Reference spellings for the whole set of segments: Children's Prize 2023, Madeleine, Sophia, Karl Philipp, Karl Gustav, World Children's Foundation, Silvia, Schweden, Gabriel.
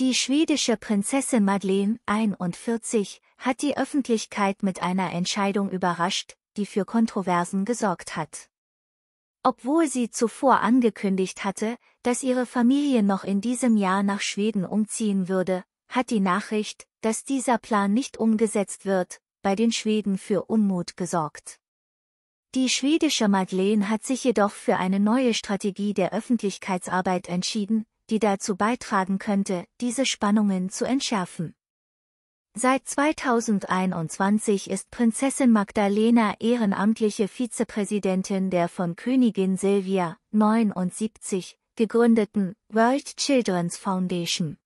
Die schwedische Prinzessin Madeleine, 41, hat die Öffentlichkeit mit einer Entscheidung überrascht, die für Kontroversen gesorgt hat. Obwohl sie zuvor angekündigt hatte, dass ihre Familie noch in diesem Jahr nach Schweden umziehen würde, hat die Nachricht, dass dieser Plan nicht umgesetzt wird, bei den Schweden für Unmut gesorgt. Die schwedische Madeleine hat sich jedoch für eine neue Strategie der Öffentlichkeitsarbeit entschieden, die dazu beitragen könnte, diese Spannungen zu entschärfen. Seit 2021 ist Prinzessin Magdalena ehrenamtliche Vizepräsidentin der von Königin Silvia, 79, gegründeten World Children's Foundation.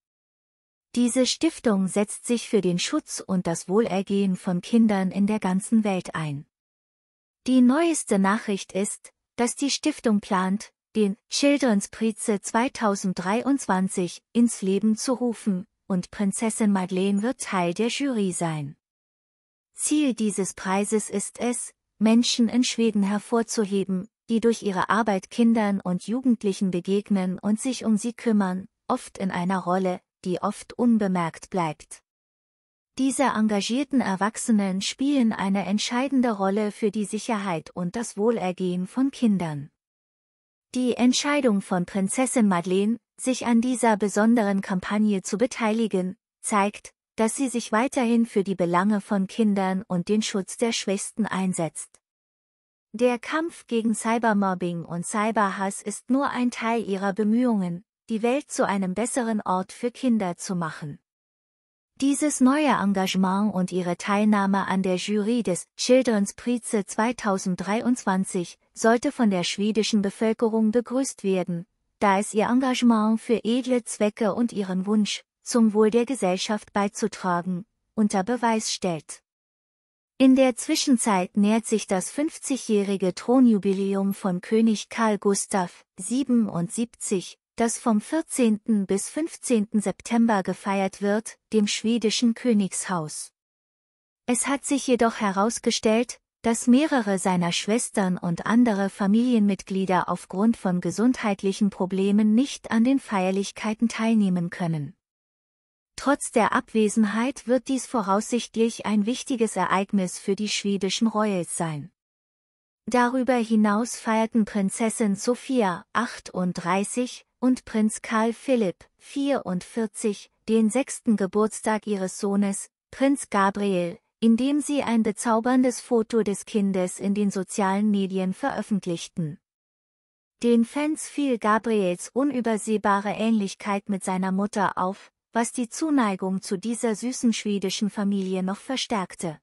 Diese Stiftung setzt sich für den Schutz und das Wohlergehen von Kindern in der ganzen Welt ein. Die neueste Nachricht ist, dass die Stiftung plant, den Children's Prize 2023 ins Leben zu rufen, und Prinzessin Madeleine wird Teil der Jury sein. Ziel dieses Preises ist es, Menschen in Schweden hervorzuheben, die durch ihre Arbeit Kindern und Jugendlichen begegnen und sich um sie kümmern, oft in einer Rolle, die oft unbemerkt bleibt. Diese engagierten Erwachsenen spielen eine entscheidende Rolle für die Sicherheit und das Wohlergehen von Kindern. Die Entscheidung von Prinzessin Madeleine, sich an dieser besonderen Kampagne zu beteiligen, zeigt, dass sie sich weiterhin für die Belange von Kindern und den Schutz der Schwächsten einsetzt. Der Kampf gegen Cybermobbing und Cyberhass ist nur ein Teil ihrer Bemühungen, die Welt zu einem besseren Ort für Kinder zu machen. Dieses neue Engagement und ihre Teilnahme an der Jury des Children's Prize 2023 sollte von der schwedischen Bevölkerung begrüßt werden, da es ihr Engagement für edle Zwecke und ihren Wunsch, zum Wohl der Gesellschaft beizutragen, unter Beweis stellt. In der Zwischenzeit nähert sich das 50-jährige Thronjubiläum von König Karl Gustav, 77, das vom 14. bis 15. September gefeiert wird, dem schwedischen Königshaus. Es hat sich jedoch herausgestellt, dass mehrere seiner Schwestern und andere Familienmitglieder aufgrund von gesundheitlichen Problemen nicht an den Feierlichkeiten teilnehmen können. Trotz der Abwesenheit wird dies voraussichtlich ein wichtiges Ereignis für die schwedischen Royals sein. Darüber hinaus feierten Prinzessin Sophia, 38, und Prinz Karl Philipp, 44, den 6. Geburtstag ihres Sohnes, Prinz Gabriel, indem sie ein bezauberndes Foto des Kindes in den sozialen Medien veröffentlichten. Den Fans fiel Gabriels unübersehbare Ähnlichkeit mit seiner Mutter auf, was die Zuneigung zu dieser süßen schwedischen Familie noch verstärkte.